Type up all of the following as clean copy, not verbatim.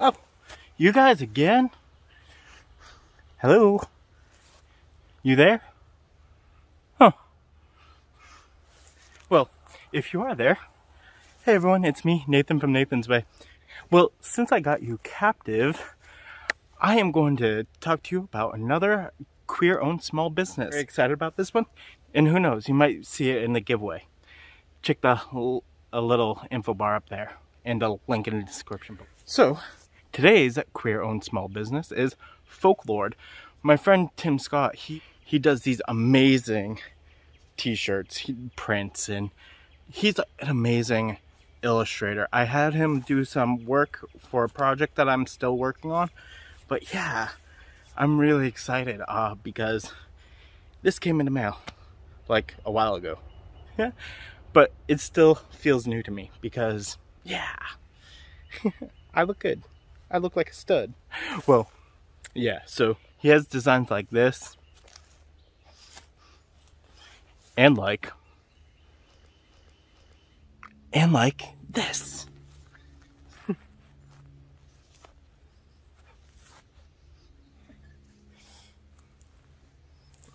Oh, you guys again? Hello? You there? Huh. Well, if you are there, hey everyone, it's me, Nathan from Nathan's Way. Well, since I got you captive, I am going to talk to you about another queer-owned small business. Very excited about this one, and who knows, you might see it in the giveaway. Check a little info bar up there, and a link in the description below. So, today's queer-owned small business is Folklord. My friend Tim Scott, he does these amazing t-shirts, prints, and he's an amazing illustrator. I had him do some work for a project that I'm still working on, but yeah, I'm really excited because this came in the mail like a while ago. Yeah, but it still feels new to me because yeah, I look good. I look like a stud. Well, yeah, so he has designs like this and like this.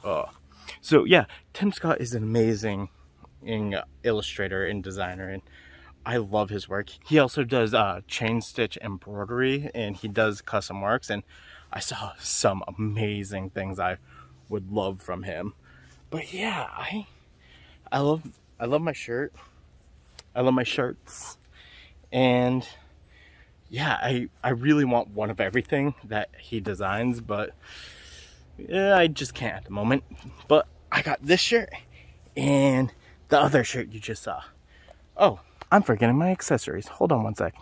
Oh. So yeah, Tim Scott is an amazing illustrator and designer, and I love his work. He also does chain stitch embroidery, and he does custom works, and I saw some amazing things I would love from him. But yeah, I love my shirt. I love my shirts. And yeah, I really want one of everything that he designs, but yeah, I just can't at the moment. But I got this shirt and the other shirt you just saw. Oh, I'm forgetting my accessories. Hold on one sec.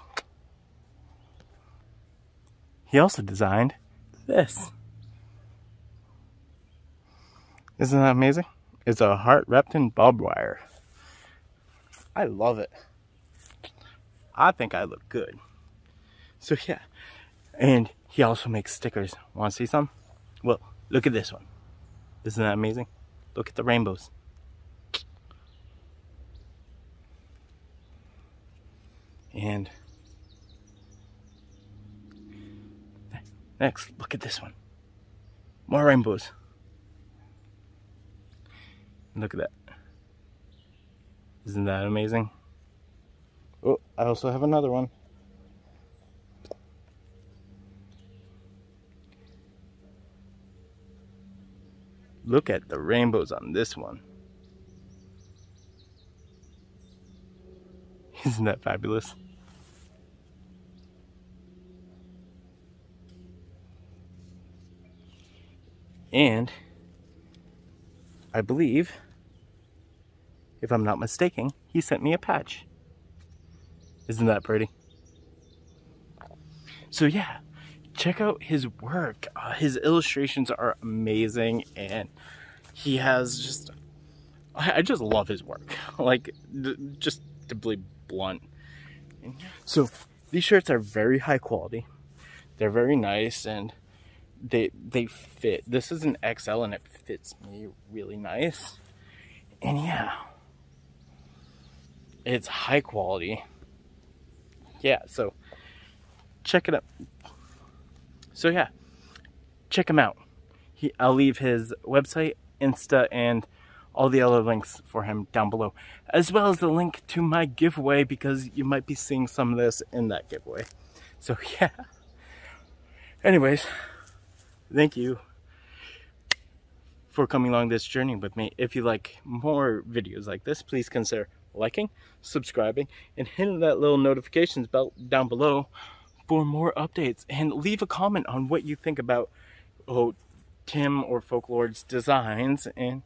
He also designed this. Isn't that amazing? It's a heart wrapped in barbed wire. I love it. I think I look good. So yeah. And he also makes stickers. Want to see some? Well, look at this one. Isn't that amazing? Look at the rainbows. And next, look at this one. More rainbows. Look at that. Isn't that amazing? Oh, I also have another one. Look at the rainbows on this one. Isn't that fabulous? And I believe, if I'm not mistaken, he sent me a patch. Isn't that pretty? So yeah, check out his work. His illustrations are amazing, and he has just, I just love his work. Like, just simply blunt. So these shirts are very high quality. They're very nice, and they fit. This is an XL, and it fits me really nice. And yeah, it's high quality. Yeah, so check it out. So yeah, check him out. I'll leave his website, Insta, and all the other links for him down below, as well as the link to my giveaway, because you might be seeing some of this in that giveaway. So yeah, anyways, thank you for coming along this journey with me. If you like more videos like this, please consider liking, subscribing, and hitting that little notifications bell down below for more updates, and leave a comment on what you think about Tim or Folklord's designs, and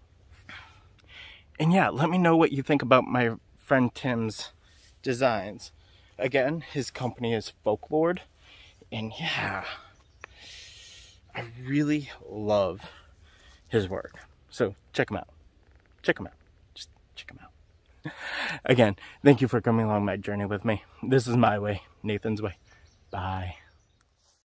yeah, let me know what you think about my friend Tim's designs. Again, his company is Folklord. And yeah, I really love his work. So check him out. Check him out. Just check him out. Again, thank you for coming along my journey with me. This is my way. Nathan's Way. Bye.